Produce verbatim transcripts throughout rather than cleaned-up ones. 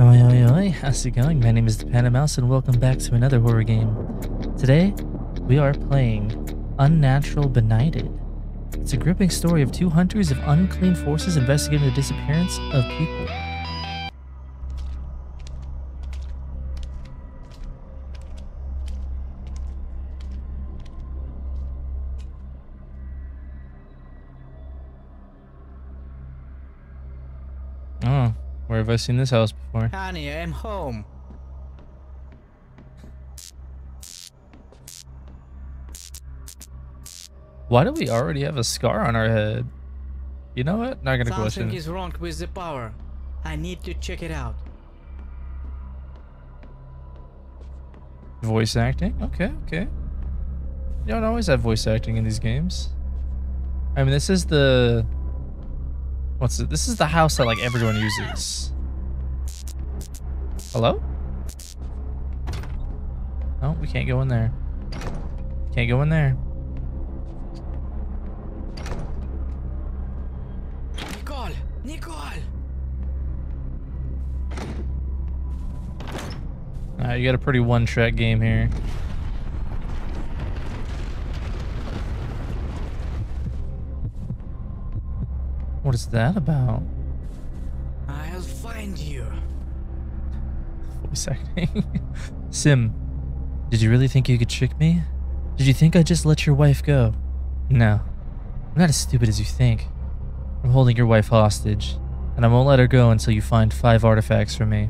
Oi, oi, oi, how's it going? My name is the Panda Mouse and welcome back to another horror game. Today, we are playing Unnatural Benighted. It's a gripping story of two hunters of unclean forces investigating the disappearance of people. Oh, where have I seen this house before? Honey, I'm home. Why do we already have a scar on our head? You know what? Not gonna Something question. Something is wrong with the power. I need to check it out. Voice acting? Okay, okay. You don't always have voice acting in these games. I mean, this is the... What's it? This is the house that like everyone uses. Hello? No, we can't go in there. Can't go in there. Nicole! Nicole! Alright, you got a pretty one-track game here. What is that about? I'll find you. Voice acting. Sim, did you really think you could trick me? Did you think I just let your wife go? No, I'm not as stupid as you think. I'm holding your wife hostage, and I won't let her go until you find five artifacts for me.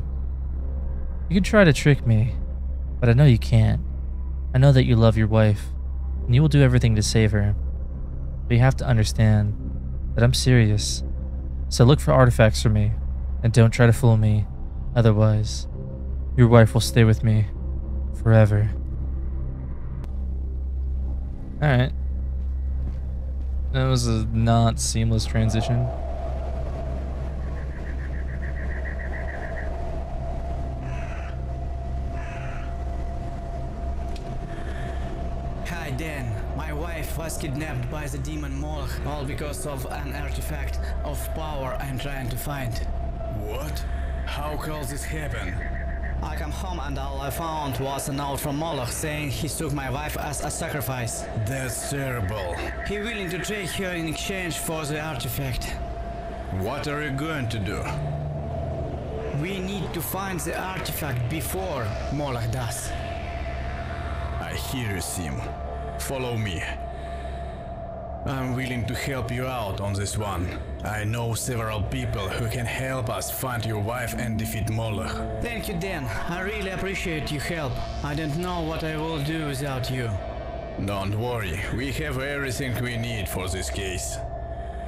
You can try to trick me, but I know you can't. I know that you love your wife, and you will do everything to save her. But you have to understand that I'm serious. So look for artifacts for me, and don't try to fool me. Otherwise, your wife will stay with me forever. Alright. That was a not seamless transition. Was kidnapped by the demon Moloch, all because of an artifact of power I'm trying to find. What? How could this happen? I come home and all I found was a note from Moloch saying he took my wife as a sacrifice. That's terrible. He willing to trade her in exchange for the artifact. What are you going to do? We need to find the artifact before Moloch does. I hear you, Sim. Follow me. I'm willing to help you out on this one. I know several people who can help us find your wife and defeat Moloch. Thank you, Dan. I really appreciate your help. I don't know what I will do without you. Don't worry. We have everything we need for this case.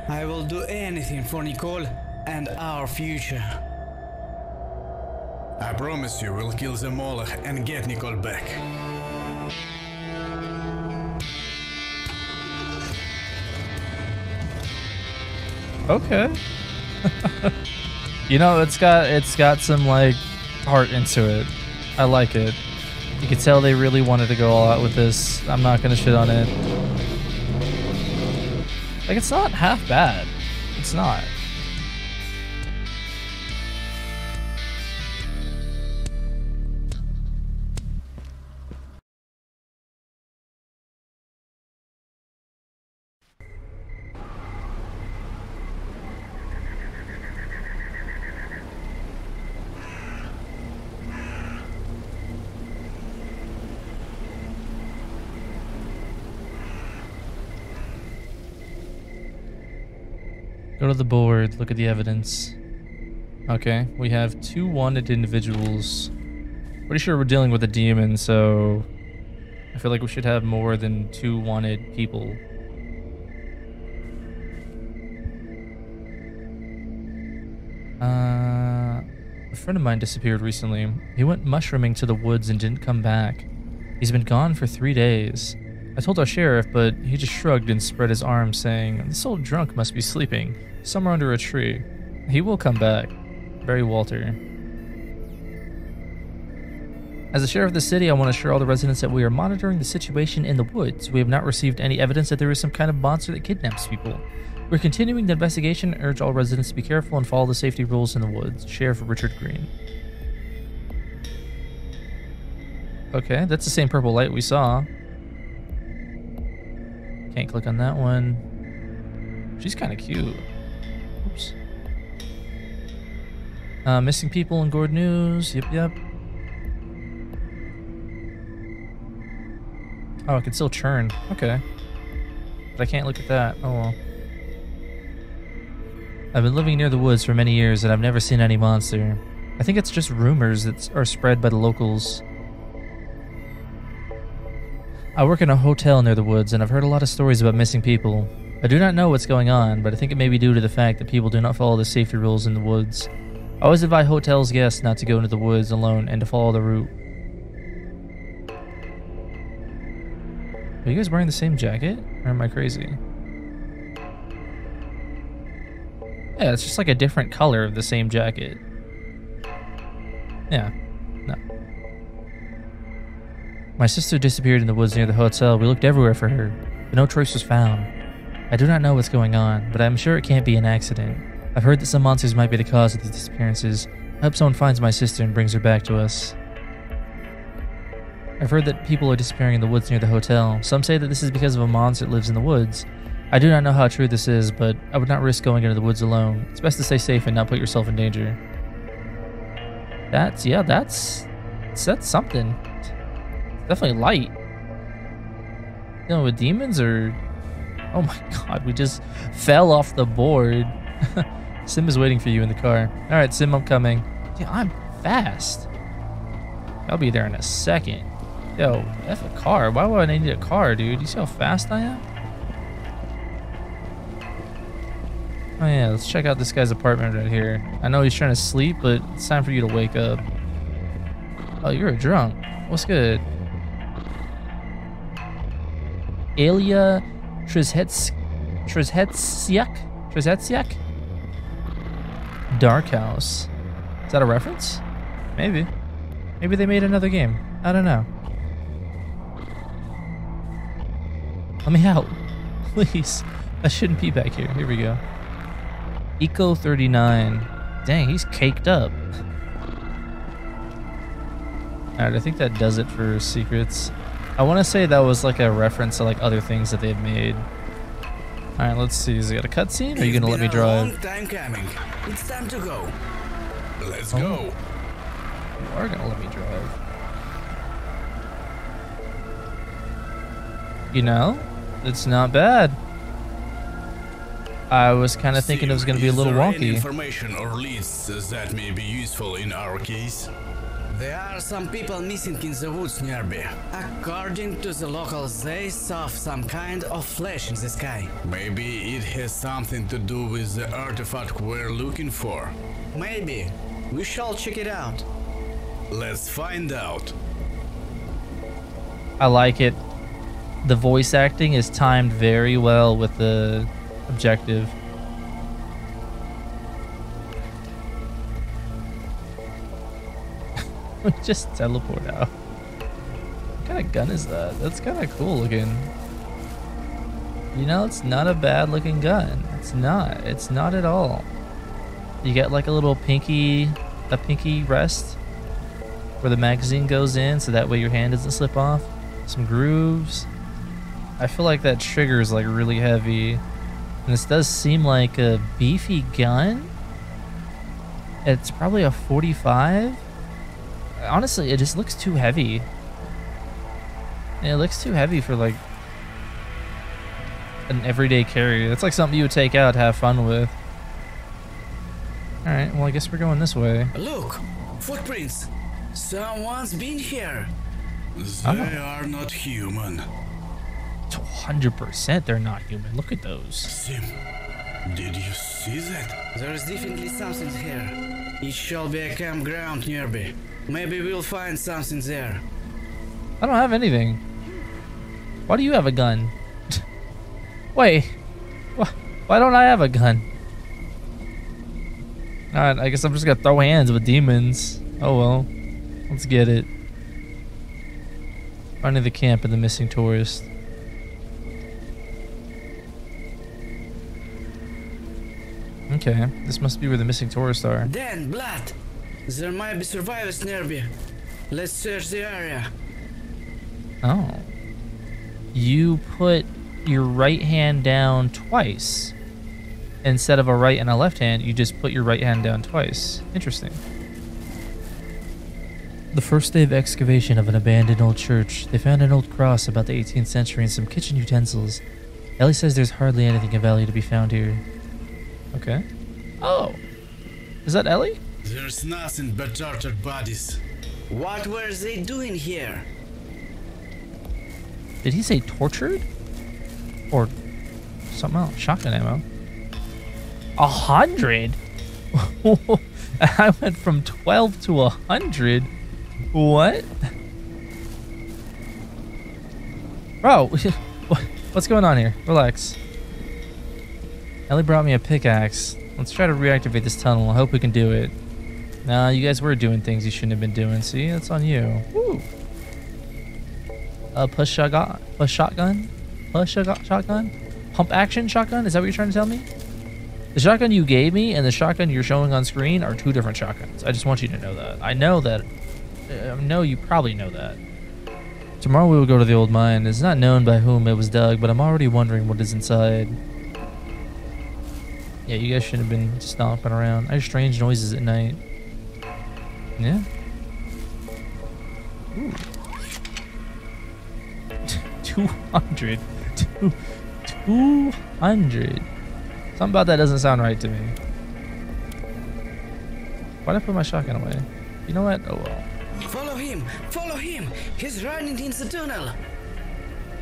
I will do anything for Nicole and our future. I promise you we'll kill the Moloch and get Nicole back. Okay. You know, it's got it's got some like heart into it. I like it. You could tell they really wanted to go all out with this. I'm not gonna shit on it. Like, it's not half bad. It's not. Go to the board, look at the evidence. Okay, we have two wanted individuals. Pretty sure we're dealing with a demon, so I feel like we should have more than two wanted people. Uh, a friend of mine disappeared recently. He went mushrooming to the woods and didn't come back. He's been gone for three days. I told our sheriff, but he just shrugged and spread his arms, saying, "This old drunk must be sleeping somewhere under a tree. He will come back." Barry Walter. As the sheriff of the city, I want to assure all the residents that we are monitoring the situation in the woods. We have not received any evidence that there is some kind of monster that kidnaps people. We're continuing the investigation and urge all residents to be careful and follow the safety rules in the woods. Sheriff Richard Green. Okay, that's the same purple light we saw. Can't click on that one. She's kind of cute. Oops. Uh, missing people in Gord News. Yep, yep. Oh, I can still churn. Okay. But I can't look at that. Oh well. I've been living near the woods for many years and I've never seen any monster. I think it's just rumors that are spread by the locals. I work in a hotel near the woods and I've heard a lot of stories about missing people. I do not know what's going on, but I think it may be due to the fact that people do not follow the safety rules in the woods. I always advise hotels' guests not to go into the woods alone and to follow the route. Are you guys wearing the same jacket? Or am I crazy? Yeah, it's just like a different color of the same jacket. Yeah. No. My sister disappeared in the woods near the hotel. We looked everywhere for her, but no trace was found. I do not know what's going on, but I'm sure it can't be an accident. I've heard that some monsters might be the cause of these disappearances. I hope someone finds my sister and brings her back to us. I've heard that people are disappearing in the woods near the hotel. Some say that this is because of a monster that lives in the woods. I do not know how true this is, but I would not risk going into the woods alone. It's best to stay safe and not put yourself in danger. That's, yeah, that's, that's something. Definitely light. Dealing with demons or, oh my god, we just fell off the board. Sim is waiting for you in the car. Alright, Sim, I'm coming. Yeah, I'm fast. I'll be there in a second. Yo, F a car. Why would I need a car, dude? You see how fast I am? Oh yeah, let's check out this guy's apartment right here. I know he's trying to sleep, but it's time for you to wake up. Oh, you're a drunk. What's good? Alia Trizhets... Trizhetsiak? Trizhetsiak? Dark House. Is that a reference? Maybe. Maybe they made another game. I don't know. Let me out. Please. I shouldn't be back here. Here we go. Eco thirty-nine. Dang, he's caked up. Alright, I think that does it for secrets. I want to say that was like a reference to like other things that they've made. Alright, let's see. Is it a cutscene or are you going to let me drive? It's been a long time coming. It's time to go. Let's oh. go. You are going to let me drive. You know, it's not bad. I was kind of thinking it was going to be a little wonky. Information or leads that may be useful in our case. There are some people missing in the woods nearby. According to the locals, they saw some kind of flash in the sky. Maybe it has something to do with the artifact we're looking for. Maybe. We shall check it out. Let's find out. I like it. The voice acting is timed very well with the objective. We just teleport out. What kind of gun is that? That's kind of cool looking. You know, it's not a bad looking gun. It's not. It's not at all. You get like a little pinky, a pinky rest where the magazine goes in, so that way your hand doesn't slip off. Some grooves. I feel like that trigger is like really heavy. And this does seem like a beefy gun. It's probably a forty-five. Honestly, it just looks too heavy. And it looks too heavy for like an everyday carry. That's like something you would take out, have fun with. All right, well, I guess we're going this way. Look, footprints. Someone's been here. They are not human. one hundred percent they're not human. Look at those. Sim, did you see that? There is definitely something here. It shall be a campground nearby. Maybe we'll find something there. I don't have anything. Why do you have a gun? Wait. Why don't I have a gun? Alright, I guess I'm just gonna throw hands with demons. Oh well. Let's get it. Under the camp and the missing tourist. Okay, this must be where the missing tourists are. Dan, blood! There might be survivors nearby. Let's search the area. Oh. You put your right hand down twice. Instead of a right and a left hand, you just put your right hand down twice. Interesting. The first day of excavation of an abandoned old church, they found an old cross about the eighteenth century and some kitchen utensils. Ellie says there's hardly anything of value to be found here. Okay. Oh. Is that Ellie? There's nothing but tortured bodies. What were they doing here? Did he say tortured? Or something else? Shotgun ammo. A hundred? I went from twelve to a hundred? What? Bro, what's going on here? Relax. Ellie brought me a pickaxe. Let's try to reactivate this tunnel. I hope we can do it. Nah, you guys were doing things you shouldn't have been doing. See, that's on you. Woo. Uh, push shotgun? Push shotgun? Push shotgun? Pump action shotgun? Is that what you're trying to tell me? The shotgun you gave me and the shotgun you're showing on screen are two different shotguns. I just want you to know that. I know that. I know you probably know that. Tomorrow we will go to the old mine. It's not known by whom it was dug, but I'm already wondering what is inside. Yeah, you guys shouldn't have been stomping around. I hear strange noises at night. Yeah. Ooh. two hundred. two hundred. Something about that doesn't sound right to me. Why'd I put my shotgun away? You know what? Oh well. Follow him! Follow him! He's running in the tunnel!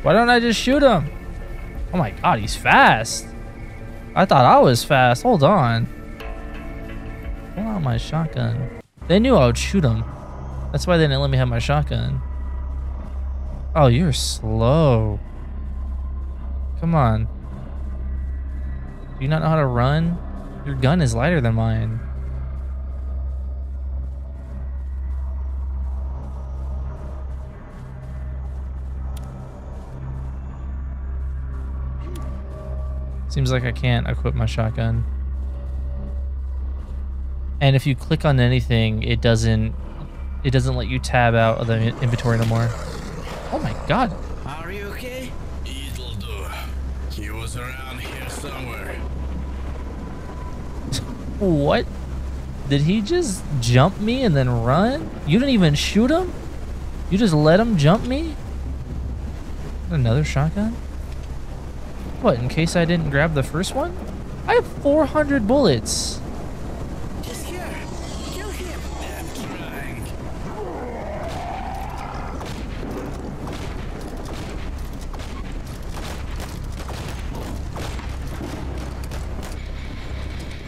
Why don't I just shoot him? Oh my god, he's fast! I thought I was fast. Hold on. Pull out my shotgun. They knew I would shoot him. That's why they didn't let me have my shotgun. Oh, you're slow. Come on. Do you not know how to run? Your gun is lighter than mine. Seems like I can't equip my shotgun. And if you click on anything, it doesn't it doesn't let you tab out of the inventory no more. Oh my god. Are you okay? It'll do. He was around here somewhere. What? Did he just jump me and then run? You didn't even shoot him? You just let him jump me? Another shotgun? What, in case I didn't grab the first one? I have four hundred bullets. He's here. Kill him. I'm trying.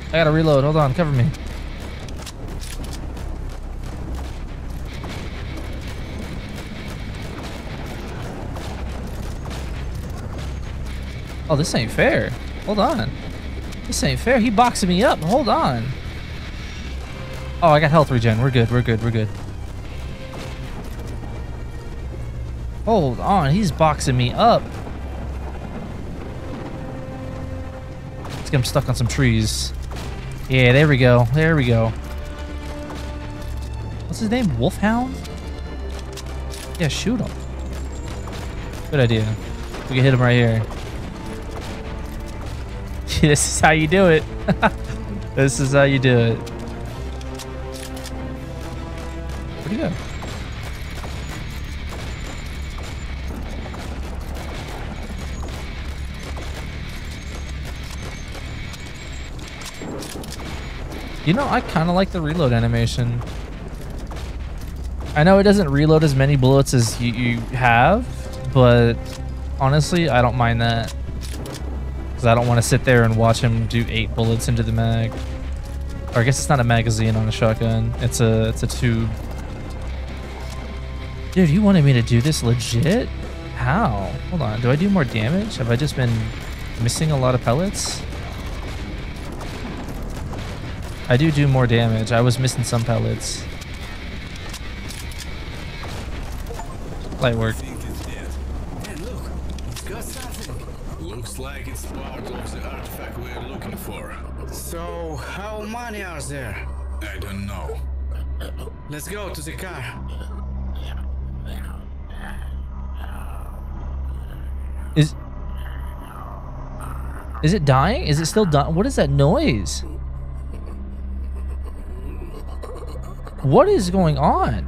I gotta reload. Hold on, cover me. Oh, this ain't fair. Hold on. This ain't fair. He boxed me up. Hold on. Oh, I got health regen. We're good. We're good. We're good. Hold on. He's boxing me up. Let's get him stuck on some trees. Yeah, there we go. There we go. What's his name? Wolfhound? Yeah, shoot him. Good idea. We can hit him right here. This is how you do it. This is how you do it. Pretty good. You know, I kind of like the reload animation. I know it doesn't reload as many bullets as you, you have, but honestly, I don't mind that. Because I don't want to sit there and watch him do eight bullets into the mag. Or I guess it's not a magazine on a shotgun. It's a it's a tube. Dude, you wanted me to do this legit? How? Hold on. Do I do more damage? Have I just been missing a lot of pellets? I do do more damage. I was missing some pellets. Light work. Like it's part of the artifact we're looking for. So, how many are there? I don't know. Let's go to the car. Is Is it dying? Is it still dying? What is that noise? What is going on?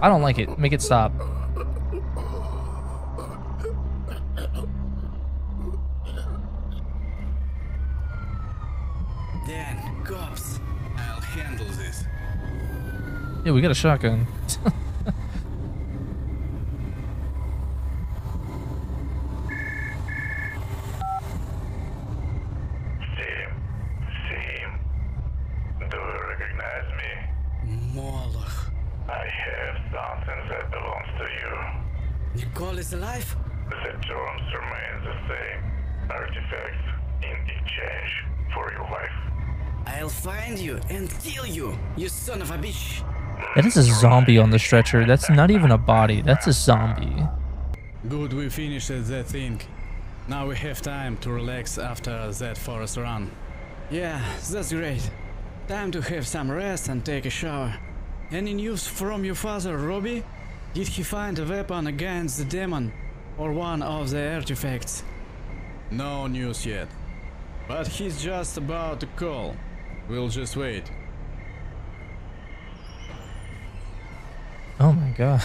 I don't like it. Make it stop. Dan, cops. I'll handle this. Yeah, we got a shotgun. That is a zombie on the stretcher. That's not even a body. That's a zombie. Good, we finished that thing. Now we have time to relax after that forest run. Yeah, that's great. Time to have some rest and take a shower. Any news from your father, Robbie? Did he find a weapon against the demon or one of the artifacts? No news yet. But he's just about to call. We'll just wait. Oh my god.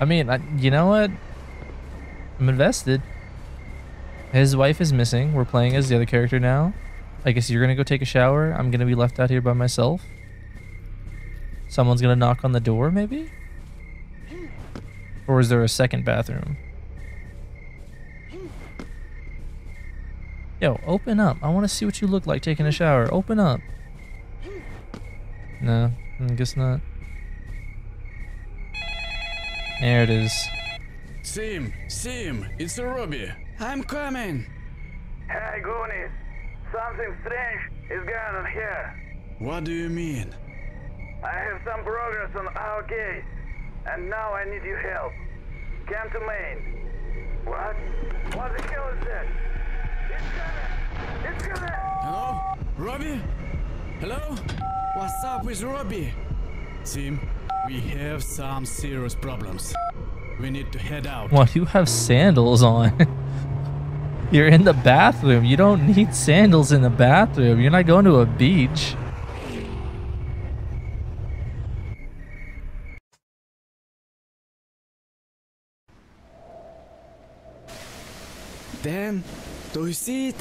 I mean, I, you know what? I'm invested. His wife is missing. We're playing as the other character now. I guess you're going to go take a shower. I'm going to be left out here by myself. Someone's going to knock on the door, maybe? Or is there a second bathroom? Yo, open up. I want to see what you look like taking a shower. Open up. No. I guess not. There it is. Sim, Sim, it's a Robbie. I'm coming. Hey, Goonies. Something strange is going on here. What do you mean? I have some progress on our case, and now I need your help. Come to Maine. What? What the hell is that? It's coming. It's coming. Hello, Robbie. Hello. What's up with Robbie? Sim, we have some serious problems. We need to head out. What? You have sandals on. You're in the bathroom. You don't need sandals in the bathroom. You're not going to a beach. Dan, do you see it?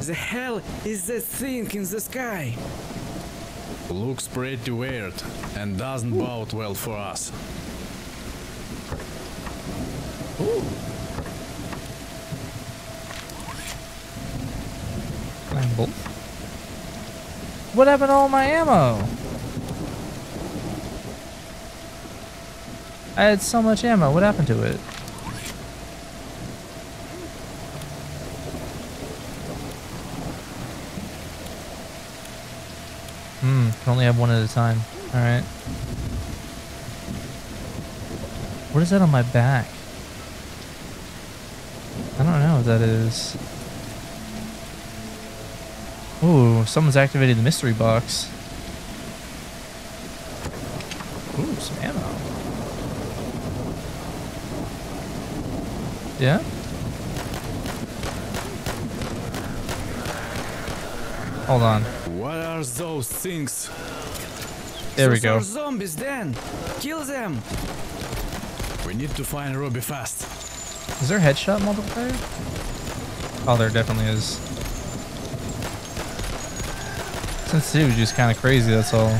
The hell is that thing in the sky? Looks pretty weird and doesn't bode well for us. Ooh. What happened to all my ammo? I had so much ammo. What happened to it? Hmm, can only have one at a time. Alright. What is that on my back? I don't know what that is. Ooh, someone's activated the mystery box. Ooh, some ammo. Yeah? Hold on. What are those things? There we go. Those are zombies, Dan. Kill them. We need to find Robbie fast. Is there a headshot multiplier? Oh, there definitely is. Since he was just kind of crazy, that's all.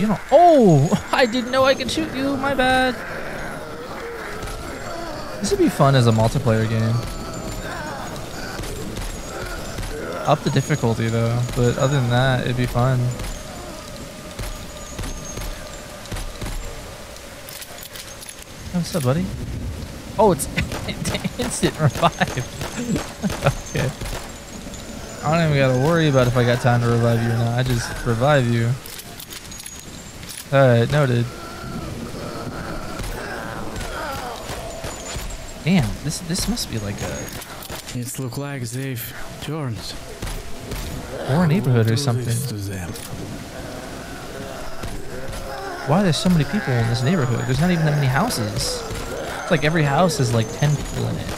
You know, oh, I didn't know I could shoot you. My bad. This would be fun as a multiplayer game. Up the difficulty though, but other than that, it'd be fun. What's up, buddy? Oh, it's instant revive. Okay. I don't even gotta worry about if I got time to revive you or not. I just revive you. Alright, noted. Damn, this this must be like a. It looks like they've turned. Or a neighborhood or something. Why are there so many people in this neighborhood? There's not even that many houses. It's like every house has like ten people in it.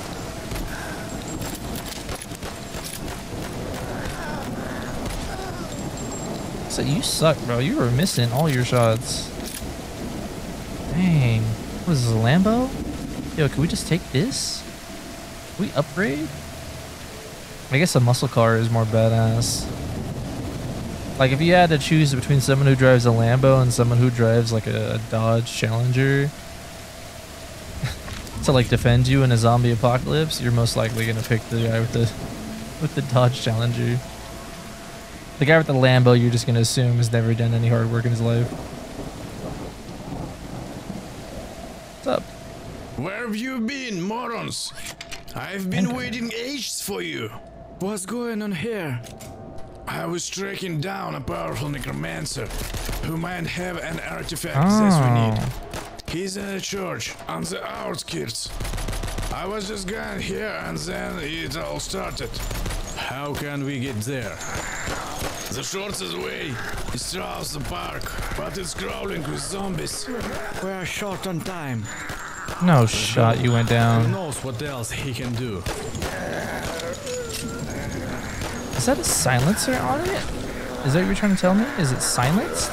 So you suck, bro. You were missing all your shots. Dang. What is this, a Lambo? Yo, can we just take this? Can we upgrade? I guess a muscle car is more badass. Like, if you had to choose between someone who drives a Lambo and someone who drives, like, a Dodge Challenger to, like, defend you in a zombie apocalypse, you're most likely going to pick the guy with the, with the Dodge Challenger. The guy with the Lambo, you're just going to assume has never done any hard work in his life. What's up? Where have you been, morons? I've been okay. waiting ages for you. What's going on here? I was tracking down a powerful necromancer who might have an artifact oh. that we need. He's in a church on the outskirts. I was just gone here and then it all started. How can we get there? The shortest way is through the park, but it's crawling with zombies. We're short on time. No shot, you went down. Who knows what else he can do? Is that a silencer on it? Is that what you're trying to tell me? Is it silenced?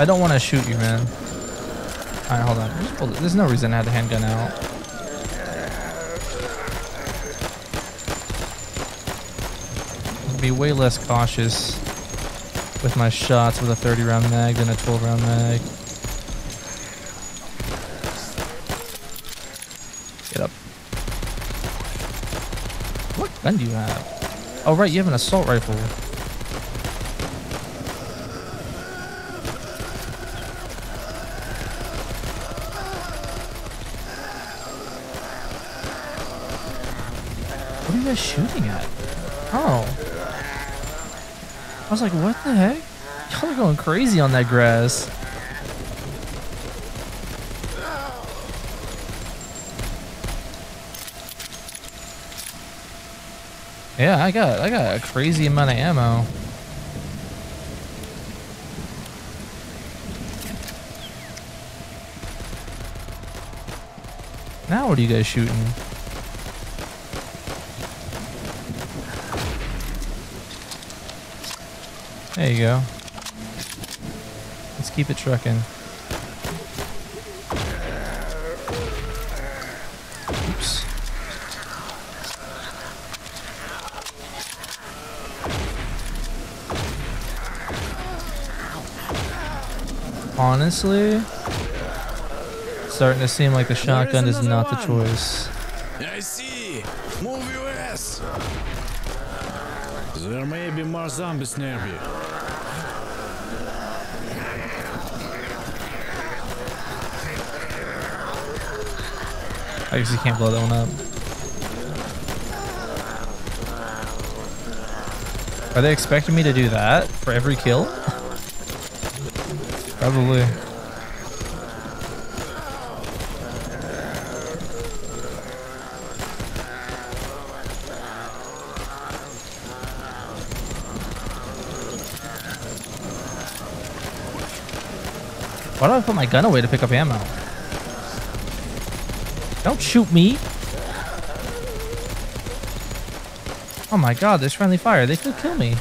I don't want to shoot you, man. Alright, hold on. Just hold it. There's no reason I had the handgun out. Be way less cautious with my shots with a thirty round mag than a twelve round mag. Get up. What gun do you have? Oh right, you have an assault rifle. What are you guys shooting at? Oh. I was like, what the heck? Y'all are going crazy on that grass. Yeah, I got I got a crazy amount of ammo. Now what are you guys shooting? There you go. Let's keep it trucking. Oops. Honestly, starting to seem like the shotgun is not the choice. I see. Move your ass. There may be more zombies near you. I actually can't blow that one up. Are they expecting me to do that for every kill? Probably. Why do I put my gun away to pick up ammo? Don't shoot me! Oh my god, there's friendly fire. They could kill me.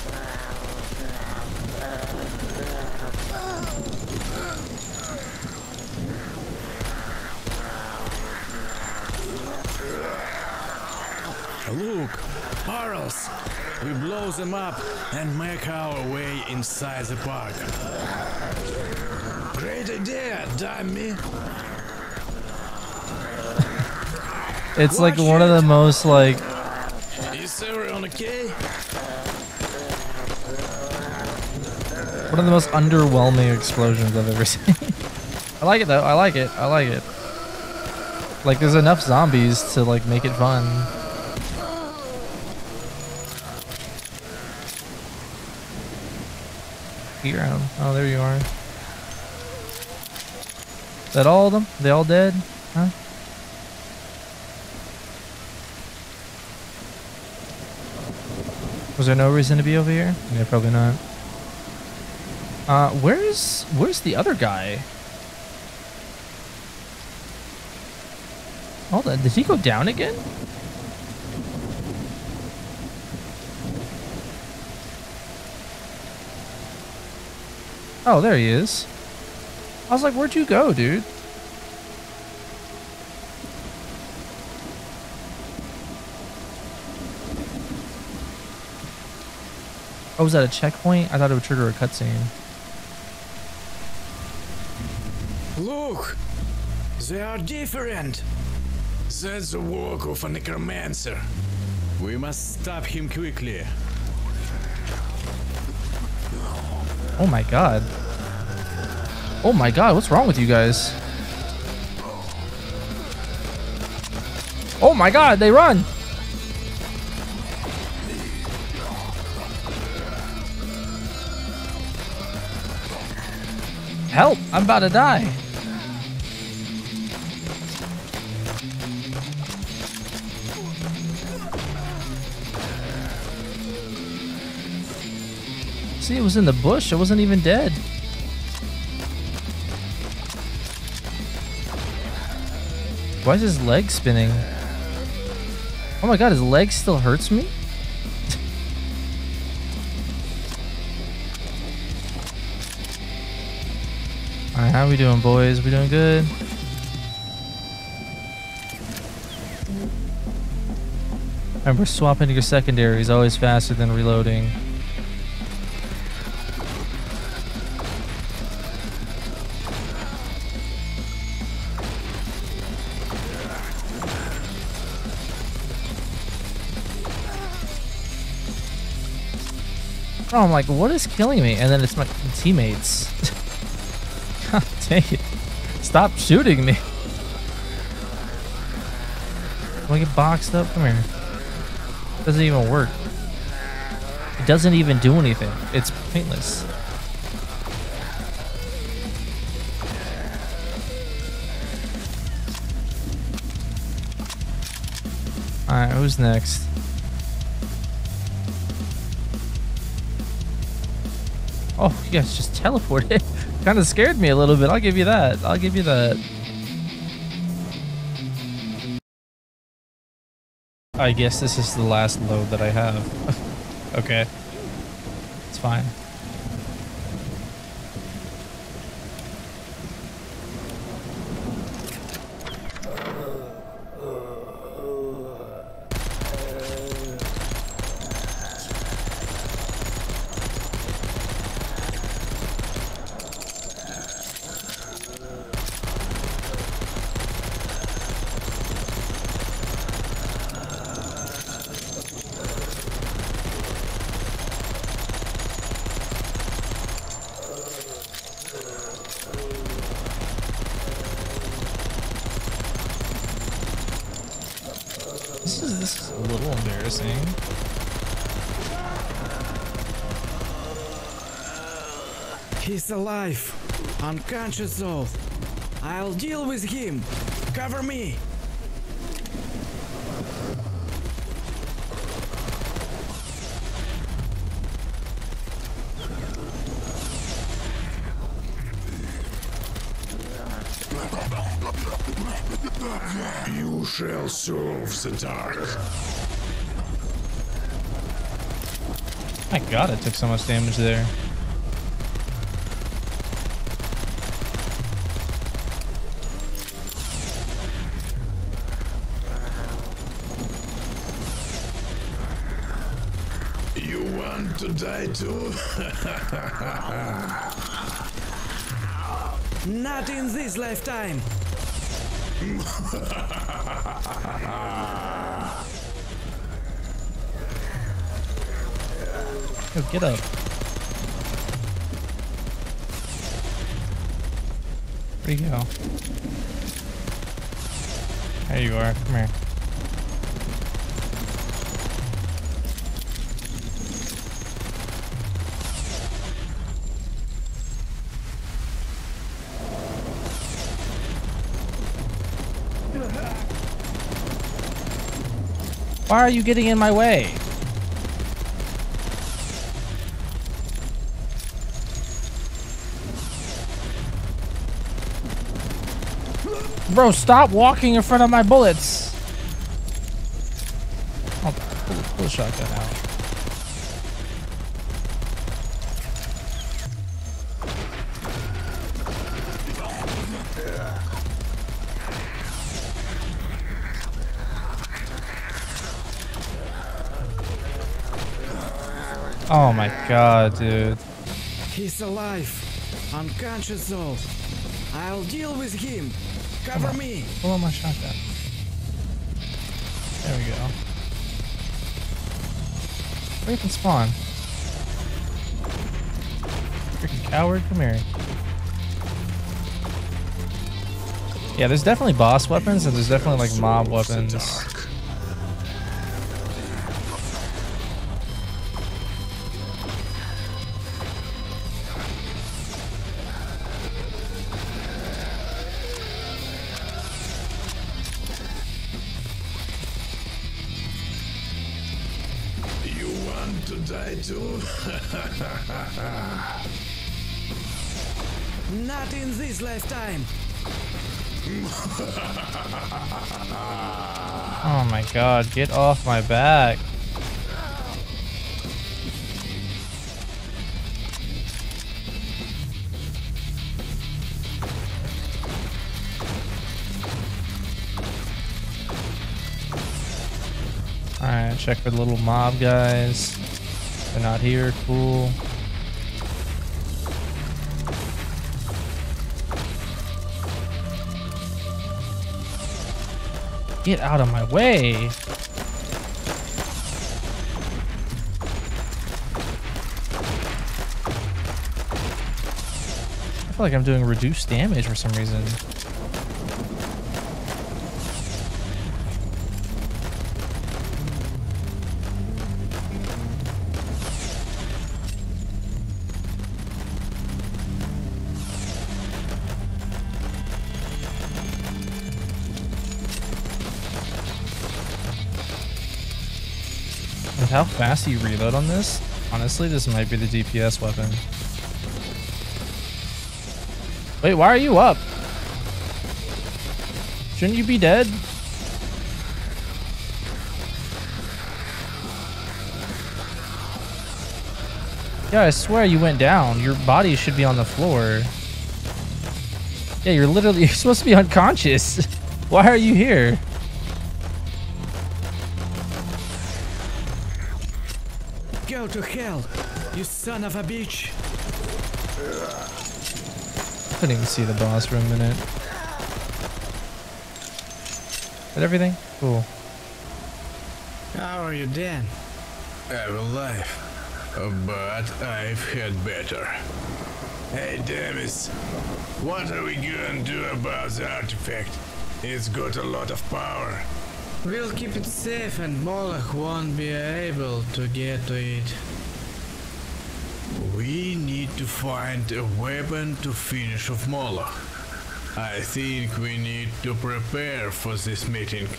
Look, barrels. We blow them up and make our way inside the park. Great idea, dummy. It's like Watch one it. of the most like. Is everyone okay? One of the most underwhelming explosions I've ever seen. I like it though. I like it. I like it. Like there's enough zombies to like make it fun. figure out. Oh, there you are. Is that all of them? They all dead? Huh? Was there no reason to be over here? Yeah, probably not. Uh, where's where's the other guy? Hold on, did he go down again? Oh, there he is. I was like, where'd you go, dude? Oh, was that a checkpoint? I thought it would trigger a cutscene. Look! They are different! That's the work of a necromancer. We must stop him quickly. Oh my god. Oh my god, what's wrong with you guys? Oh my god, they run! Help! I'm about to die! See, it was in the bush. I wasn't even dead. Why is his leg spinning? Oh my god, his leg still hurts me? Alright, how we doing, boys? We doing good? Remember, swapping to your secondary is always faster than reloading. Oh, I'm like, what is killing me? And then it's my teammates. God dang it. Stop shooting me. Do I get boxed up? Come here. Doesn't even work. It doesn't even do anything. It's pointless. Alright, who's next? Oh, you guys just teleported. Kind of scared me a little bit. I'll give you that. I'll give you that. I guess this is the last load that I have. Okay. It's fine. Alive, unconscious though. I'll deal with him. Cover me. You shall serve the dark. My god, it took so much damage there. Not in this lifetime. Yo, get up. Where you go? There you are. Come here. Why are you getting in my way? Bro, stop walking in front of my bullets. I'll pull, pull the shotgun out. Oh my god, dude. He's alive. Unconscious though. I'll deal with him. Cover me. Pull on my shotgun. There we go. Where you can spawn? Freaking coward, come here. Yeah, there's definitely boss weapons and there's definitely like mob weapons. Not in this lifetime. Oh my god, get off my back. Alright, check for the little mob guys. They're not here, cool. Get out of my way. I feel like I'm doing reduced damage for some reason. How fast you reload on this? Honestly, this might be the D P S weapon. Wait, why are you up? Shouldn't you be dead? Yeah, I swear you went down. Your body should be on the floor. Yeah, you're literally, you're supposed to be unconscious. Why are you here? Go to hell, you son of a bitch. I couldn't even see the boss for a minute. Is that everything? Cool. How are you, Dan? I'm alive, but I've had better. Hey, Davis, what are we gonna do about the artifact? It's got a lot of power. We'll keep it safe and Moloch won't be able to get to it. We need to find a weapon to finish off Moloch. I think we need to prepare for this meeting.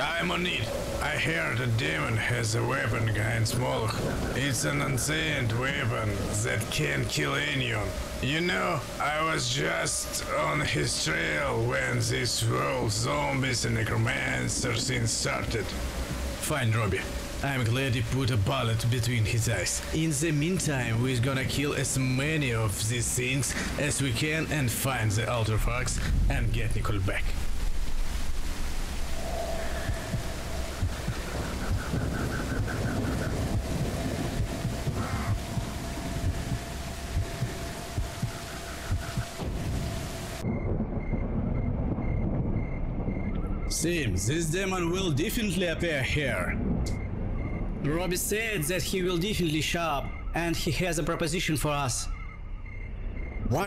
I'm on it. I heard a demon has a weapon against Moloch. It's an ancient weapon that can kill anyone. You know, I was just on his trail when this whole zombies and necromancer thing started. Fine, Robbie. I'm glad he put a bullet between his eyes. In the meantime, we're gonna kill as many of these things as we can and find the artifacts and get Nicole back. Sim, this demon will definitely appear here. Robbie said that he will definitely show up, and he has a proposition for us. What?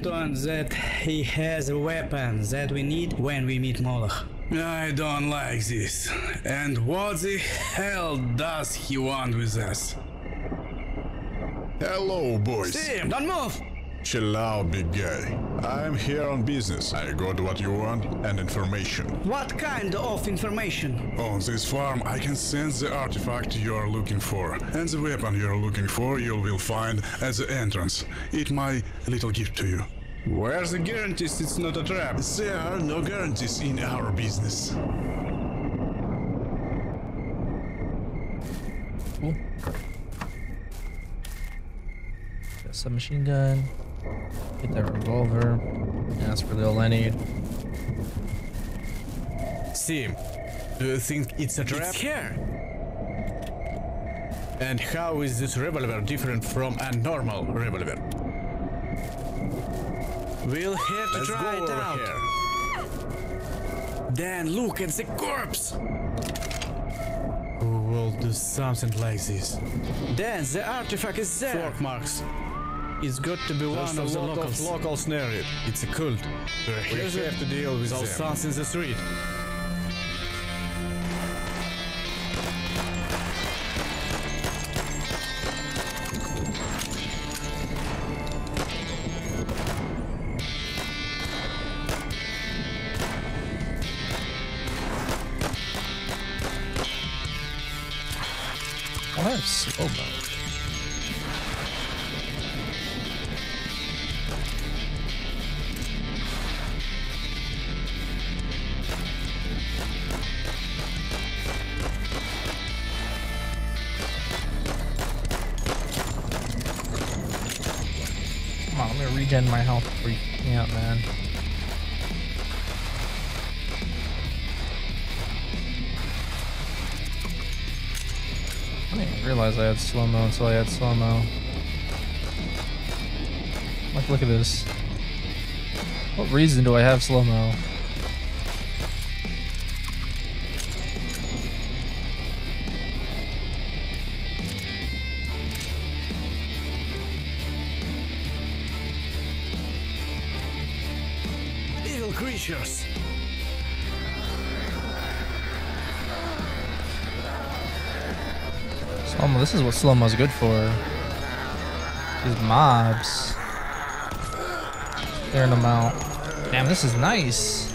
That he has a weapon that we need when we meet Moloch. I don't like this. And what the hell does he want with us? Hello, boys. Sim, don't move! Chill out, big guy. I'm here on business. I got what you want and information. What kind of information? On this farm I can sense the artifact you're looking for. And the weapon you're looking for you will find at the entrance. It's my little gift to you. Where's the guarantees it's not a trap? There are no guarantees in our business. Cool. Got a submachine gun. Get that revolver. Yeah, that's really all I need. Sim, do you think it's a trap? It's here! And how is this revolver different from a normal revolver? We'll have to Let's try it out. Here. Dan, look at the corpse! Who will do something like this? Dan, the artifact is there! Fork marks. It's got to be There's one of the locals. locals near it. It's a cult. We're we here. have to deal with all sons in the street. Oh my. Come on, I'm gonna regen my health. Freak me out, man. I didn't realize I had slow-mo until I had slow-mo. Like, look at this. What reason do I have slow-mo? Evil creatures! Oh, this is what slow-mo's good for. These mobs. Clearing them out. Damn, this is nice.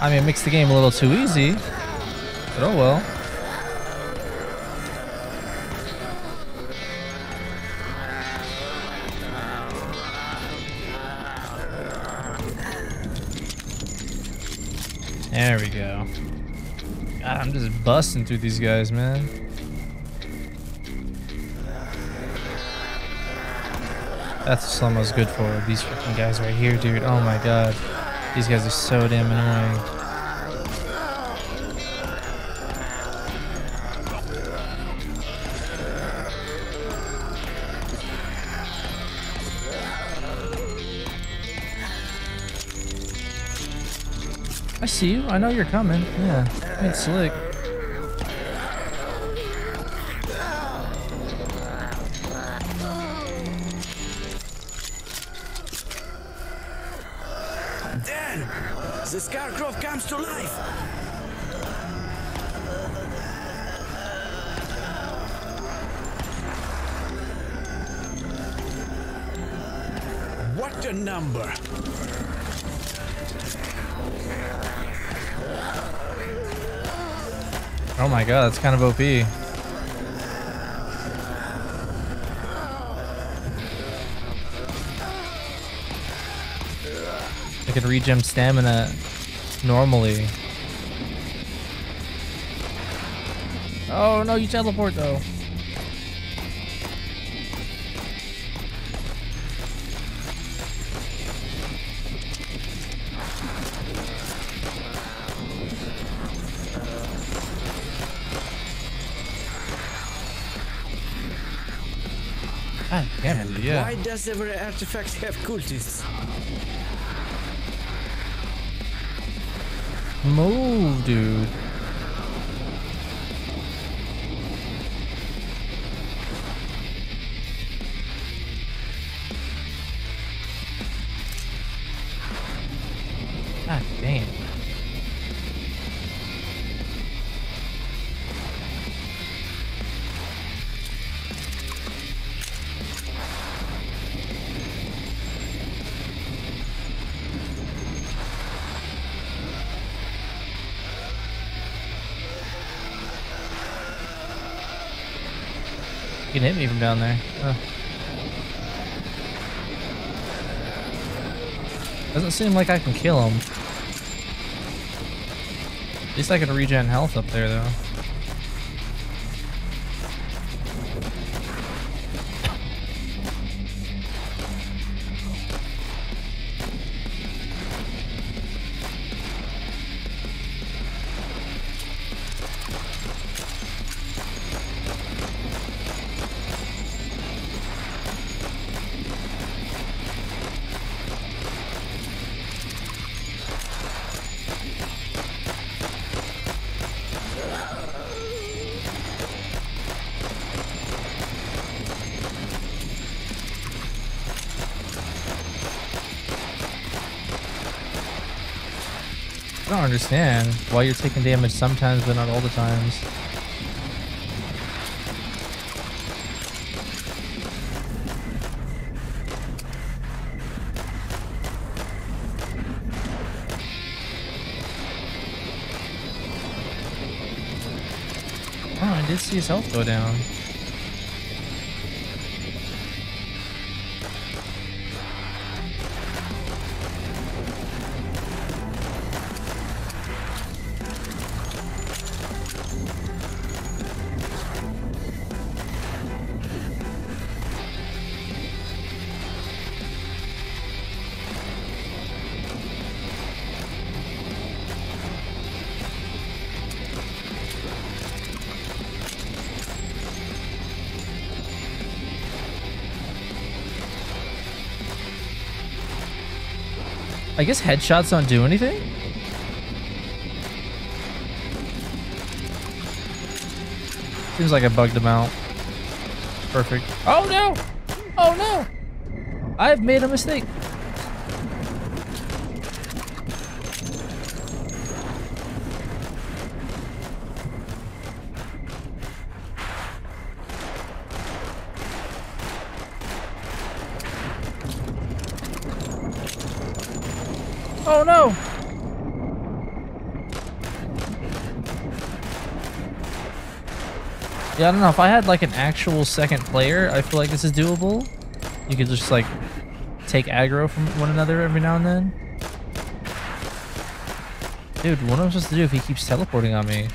I mean, it makes the game a little too easy. But oh well. There we go. God, I'm just busting through these guys, man. That's what slow-mo's good for. These freaking guys right here, dude. Oh my god. These guys are so damn annoying. I see you. I know you're coming. Yeah, it's slick. Dan, the scarecrow comes to life. What a number! Oh my god, that's kind of O P. I can regen stamina normally. Oh no, you teleport though. Yeah. Why does every artifact have cultists? Move, dude. God damn. can hit me from down there. Uh. Doesn't seem like I can kill him. At least I can regen health up there, though. I don't understand why you're taking damage sometimes but not all the times. Oh, I did see his health go down. I guess headshots don't do anything? Seems like I bugged him out. Perfect. Oh no! Oh no! I've made a mistake. Oh no! Yeah, I don't know. If I had like an actual second player, I feel like this is doable. You could just like take aggro from one another every now and then. Dude, what am I supposed to do if he keeps teleporting on me?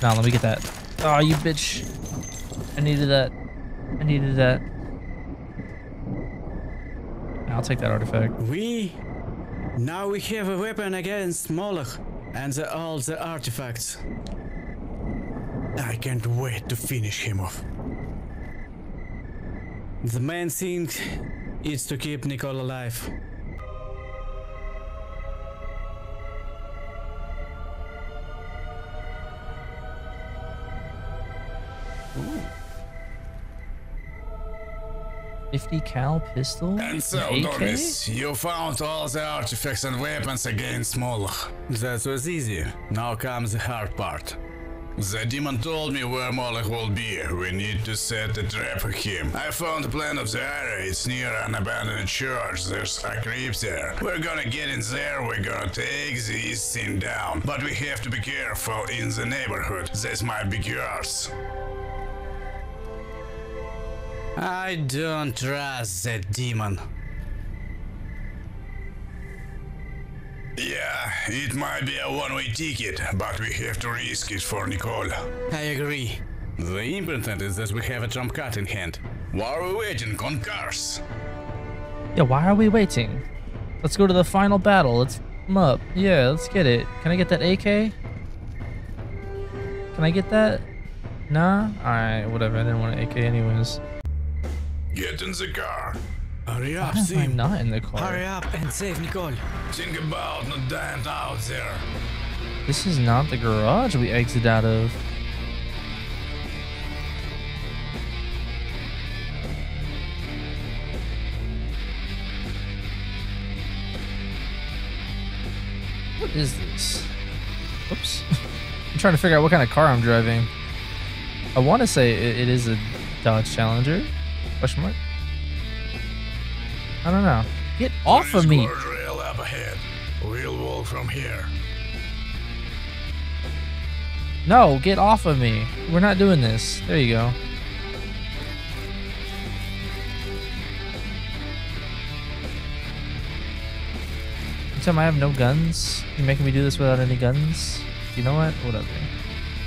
Nah, let me get that. Oh, you bitch. I needed that. I needed that. I'll take that artifact. We... Now we have a weapon against Moloch and the, all the artifacts. I can't wait to finish him off. The main thing is to keep Nicole alive. fifty cal pistol? And so, an Doris, you found all the artifacts and weapons against Moloch. That was easy. Now comes the hard part. The demon told me where Moloch will be. We need to set a trap for him. I found a plan of the area. It's near an abandoned church. There's a creep there. We're gonna get in there. We're gonna take this thing down. But we have to be careful in the neighborhood. This might be yours. I don't trust that demon. Yeah, it might be a one-way ticket, but we have to risk it for Nicole. I agree. The important is that we have a trump card in hand. Why are we waiting, Concars? Yeah, why are we waiting? Let's go to the final battle. Let's come up. Yeah, let's get it. Can I get that A K? Can I get that? Nah? Alright, whatever. I didn't want an A K anyways. Get in the car. Hurry up, Sim. I'm not in the car. Hurry up and save Nicole. Think about not dying out there. This is not the garage we exit out of. What is this? Oops. I'm trying to figure out what kind of car I'm driving. I want to say it, it is a Dodge Challenger? Question mark? I don't know. Get off of me! Guardrail up ahead. We'll walk from here. No, get off of me. We're not doing this. There you go. You tell me I have no guns? You're making me do this without any guns? You know what? Whatever.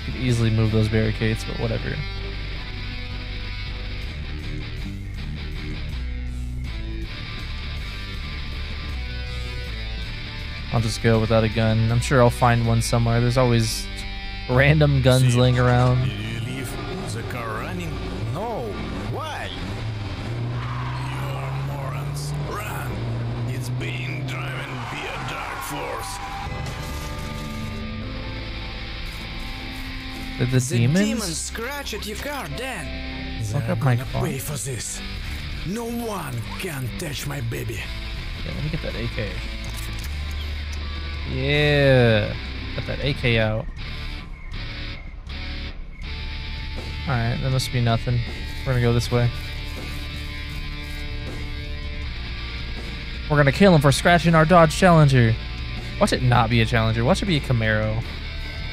You could easily move those barricades, but whatever. I'll just go without a gun. I'm sure I'll find one somewhere. There's always random guns laying around. Did you leave the car running? No. Why? You're morons. Run. It's being driven via dark force. Did the, the demons? demons scratch at your car, Dan. Fuck up my car. Pay for this. No one can touch my baby. Yeah, let me get that A K. Yeah, got that A K out. Alright, there must be nothing. We're gonna go this way. We're gonna kill him for scratching our Dodge Challenger. Watch it not be a Challenger. Watch it be a Camaro.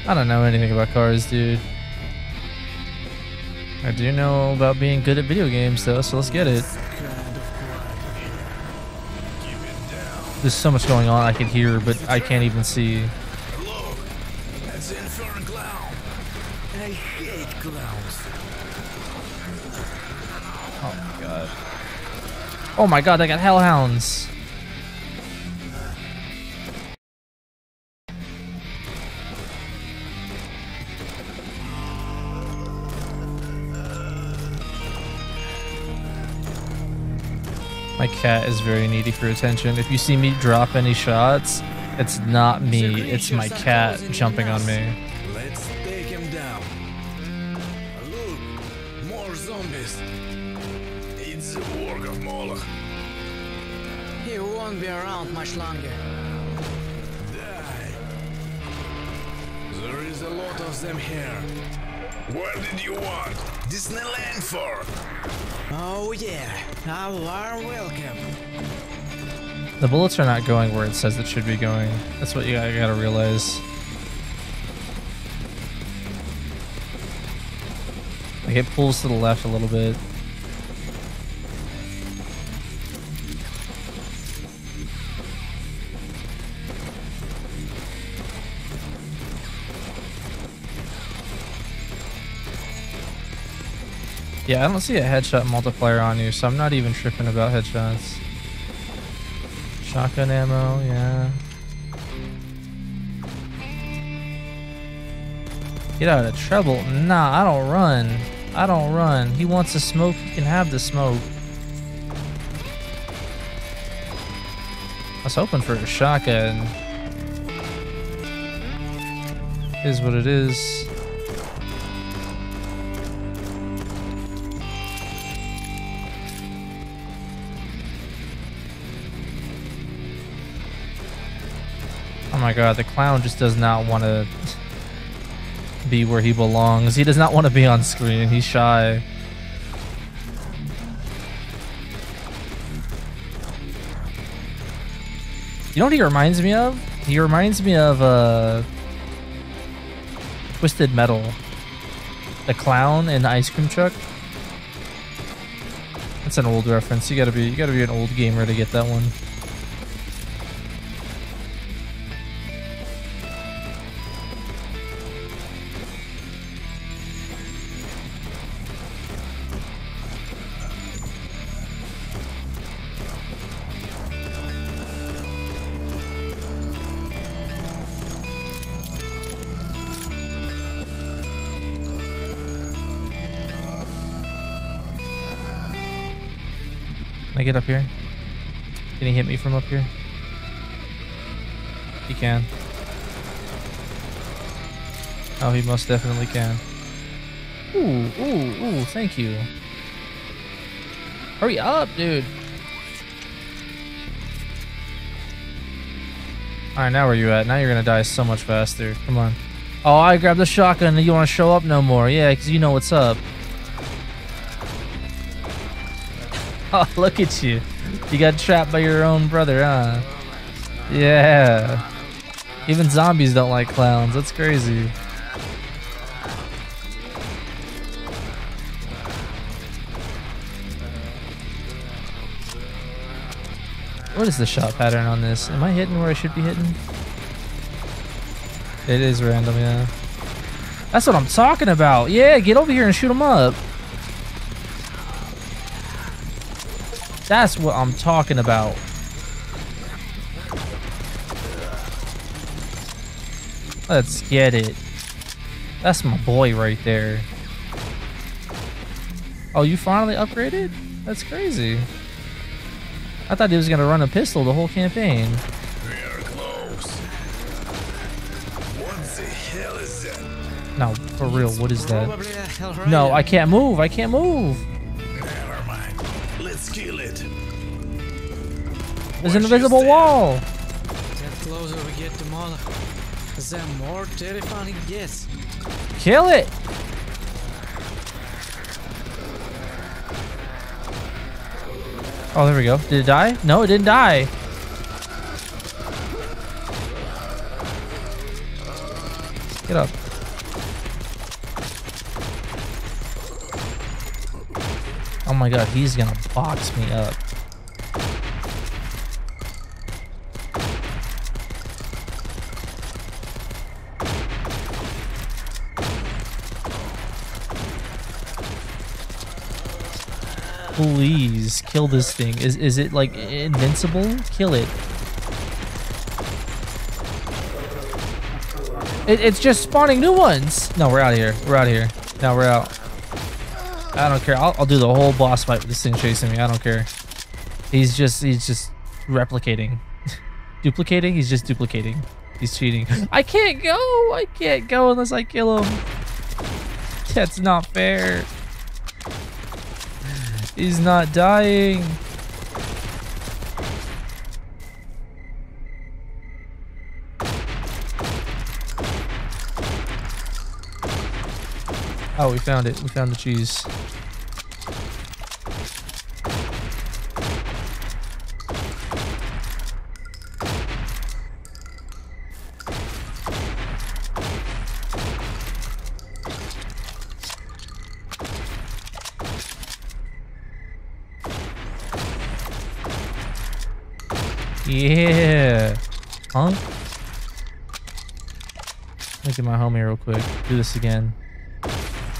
I don't know anything about cars, dude. I do know about being good at video games, though, so let's get it. There's so much going on I can hear, but I can't even see. Look, that's Infernal Clown. I hate clowns. Oh my god. Oh my god, they got hellhounds. My cat is very needy for attention. If you see me drop any shots, it's not me, it's my cat jumping on me. Let's take him down. Look, more zombies. It's the work of Moloch. He won't be around much longer. Die. There is a lot of them here. What did you want Disneyland for? Oh yeah, a warm welcome. The bullets are not going where it says it should be going. That's what you gotta, you gotta realize. Like it pulls to the left a little bit. Yeah, I don't see a headshot multiplier on you, so I'm not even tripping about headshots. Shotgun ammo, yeah. Get out of trouble. Nah, I don't run. I don't run. He wants the smoke, he can have the smoke. I was hoping for a shotgun. Is what it is. Oh my god, the clown just does not want to be where he belongs. He does not want to be on screen. He's shy. You know what he reminds me of? He reminds me of uh, Twisted Metal. The clown in the ice cream truck. That's an old reference. You gotta be, you gotta be an old gamer to get that one. Can I get up here? Can he hit me from up here? He can. Oh, he most definitely can. Ooh, ooh, ooh, thank you. Hurry up, dude. Alright, now where you at? Now you're gonna die so much faster. Come on. Oh, I grabbed the shotgun and you wanna show up no more. Yeah, because you know what's up. Oh, look at you. You got trapped by your own brother, huh? Yeah. Even zombies don't like clowns. That's crazy. What is the shot pattern on this? Am I hitting where I should be hitting? It is random, yeah. That's what I'm talking about. Yeah, get over here and shoot them up. That's what I'm talking about. Let's get it. That's my boy right there. Oh, you finally upgraded? That's crazy. I thought he was gonna run a pistol the whole campaign. We are close. What the hell is that? No, for real, what is that? No, I can't move. I can't move. Kill it. There's an invisible wall. The closer we get to Moloch, the more terrifying it gets. Kill it. Oh, there we go. Did it die? No, it didn't die. Get up. Oh my god, he's gonna box me up. Please kill this thing. Is is it like invincible? Kill it. it it's just spawning new ones. No, we're out of here. We're out of here. No, we're out. I don't care. I'll, I'll do the whole boss fight with this thing chasing me. I don't care. He's just, he's just replicating. Duplicating? He's just duplicating. He's cheating. I can't go. I can't go unless I kill him. That's not fair. He's not dying. Oh, we found it. We found the cheese. Yeah. Huh? Look at my homie real quick. Do this again.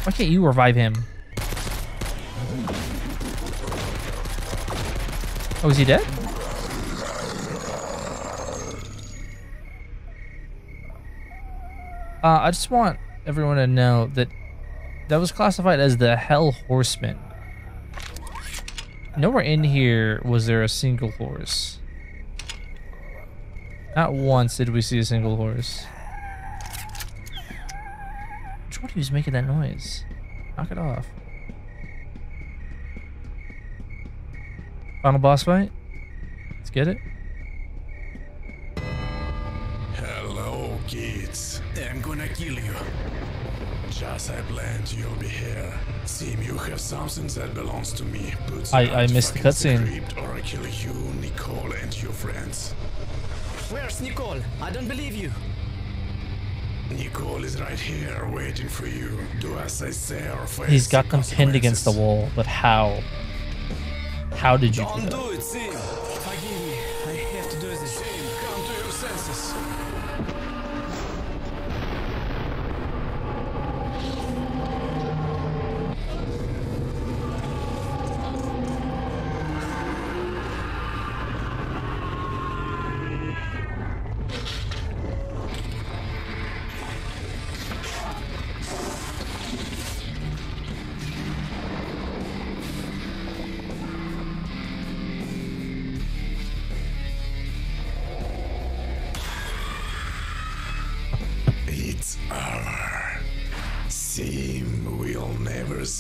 Why can't you revive him? Oh, is he dead? Uh, I just want everyone to know that that was classified as the Hell Horseman. Nowhere in here was there a single horse. Not once did we see a single horse. What, he was making that noise? Knock it off. Final boss fight? Let's get it. Hello, kids. I'm gonna kill you. Just I planned you'll be here. Sim, you have something that belongs to me. But I, I missed the cutscene. Or I kill you, Nicole, and your friends. Where's Nicole? I don't believe you. Nicole is right here waiting for you. Do as I say or face. He's got them pinned against the wall, but how? How did you do that? Don't do it, Sim. Forgive me. I have to do this. Sim, come to your senses.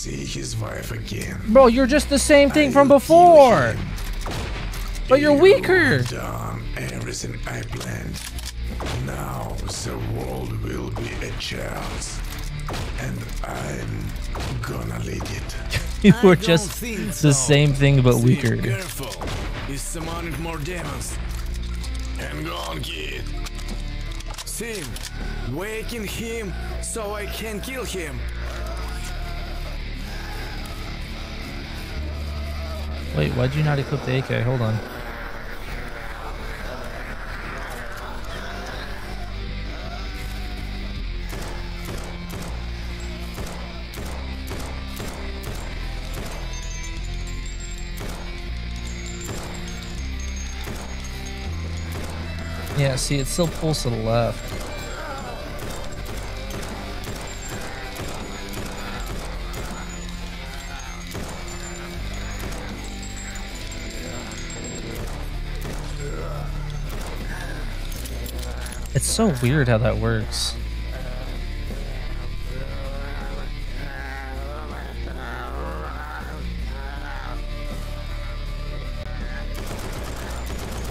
His wife again. Bro, you're just the same thing I from before, but you're weaker. Done everything I planned. Now the world will be a child's, and I'm gonna lead it. You were just the so. same thing but weaker. Careful. is summoning more demons. Hang on, kid. Sim, waken him so I can kill him. Wait, why'd you not equip the A K? Hold on. Yeah, see, it still pulls to the left. It's so weird how that works.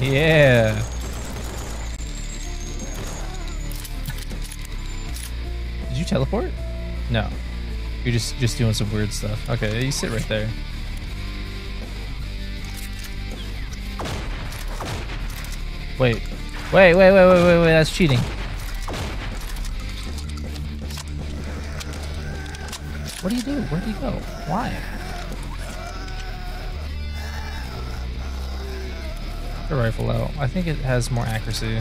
Yeah. Teleport? No. You're just just doing some weird stuff. Okay, you sit right there. Wait. Wait, wait, wait, wait, wait, wait, that's cheating. What do you do? Where do you go? Why? The rifle out. I think it has more accuracy.